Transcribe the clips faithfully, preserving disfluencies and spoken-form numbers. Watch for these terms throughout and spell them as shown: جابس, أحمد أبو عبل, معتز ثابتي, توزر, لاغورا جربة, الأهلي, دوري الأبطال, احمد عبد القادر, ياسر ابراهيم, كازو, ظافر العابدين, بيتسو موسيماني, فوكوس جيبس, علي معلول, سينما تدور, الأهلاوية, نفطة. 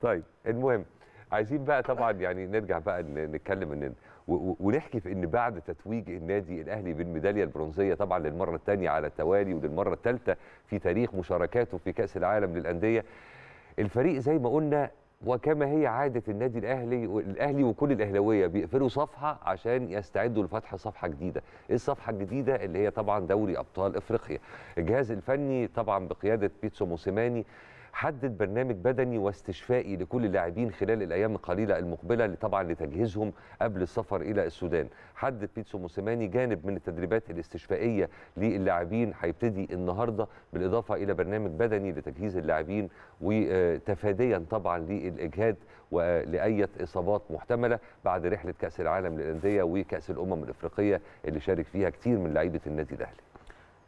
طيب المهم عايزين بقى طبعا يعني نرجع بقى نتكلم ان ونحكي في ان بعد تتويج النادي الاهلي بالميداليه البرونزيه طبعا للمره الثانيه على التوالي وللمره الثالثه في تاريخ مشاركاته في كاس العالم للانديه، الفريق زي ما قلنا وكما هي عاده النادي الاهلي الاهلي وكل الاهلاويه بيقفلوا صفحه عشان يستعدوا لفتح صفحه جديده، ايه الصفحه الجديده اللي هي طبعا دوري ابطال افريقيا. الجهاز الفني طبعا بقياده بيتسو موسيماني حدد برنامج بدني واستشفائي لكل اللاعبين خلال الايام القليله المقبله طبعا لتجهيزهم قبل السفر الى السودان. حدد بيتسو موسيماني جانب من التدريبات الاستشفائيه للاعبين هيبتدي النهارده، بالاضافه الى برنامج بدني لتجهيز اللاعبين وتفاديا طبعا للاجهاد ولاي اصابات محتمله بعد رحله كاس العالم للانديه وكاس الامم الافريقيه اللي شارك فيها كتير من لعيبه النادي الاهلي.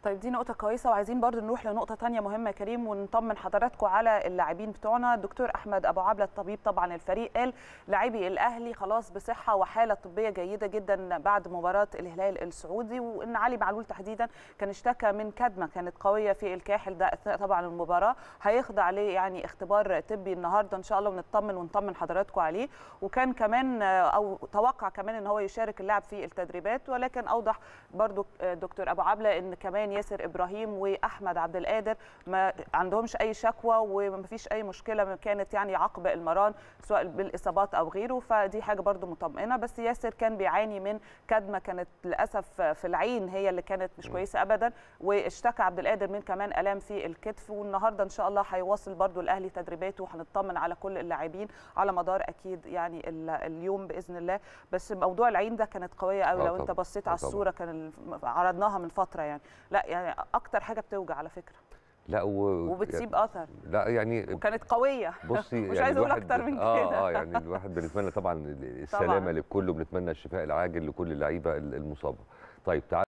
طيب دي نقطة كويسة، وعايزين برضو نروح لنقطة تانية مهمة كريم ونطمن حضراتكم على اللاعبين بتوعنا. الدكتور أحمد أبو عبل الطبيب طبعا الفريق قال لاعبي الأهلي خلاص بصحة وحالة طبية جيدة جدا بعد مباراة الهلال السعودي، وإن علي معلول تحديدا كان اشتكى من كدمة كانت قوية في الكاحل ده أثناء طبعا المباراة، هيخضع عليه يعني اختبار طبي النهاردة إن شاء الله ونطمن ونطمن حضراتكم عليه. وكان كمان أو توقع كمان إن هو يشارك اللاعب في التدريبات، ولكن أوضح برضو الدكتور أبو عبل إن كمان ياسر ابراهيم واحمد عبد القادر ما عندهمش اي شكوى وما فيش اي مشكله كانت يعني عقب المران سواء بالاصابات او غيره، فدي حاجه برده مطمئنه. بس ياسر كان بيعاني من كدمه كانت للاسف في العين هي اللي كانت مش كويسه ابدا، واشتكى عبد القادر من كمان الام في الكتف، والنهارده ان شاء الله هيواصل برده الاهلي تدريباته، وهنطمن على كل اللاعبين على مدار اكيد يعني اليوم باذن الله. بس موضوع العين ده كانت قويه قوي، لو انت بصيت على الصوره كان عرضناها من فتره يعني، لا يعني اكتر حاجه بتوجع على فكره، لا و... وبتسيب اثر، لا يعني وكانت قويه بصي مش يعني عايزه اقول اكتر من كده. اه اه يعني الواحد بنتمنى طبعا السلامه طبعاً. للكل، وبنتمنى الشفاء العاجل لكل اللعيبه المصابه. طيب تعال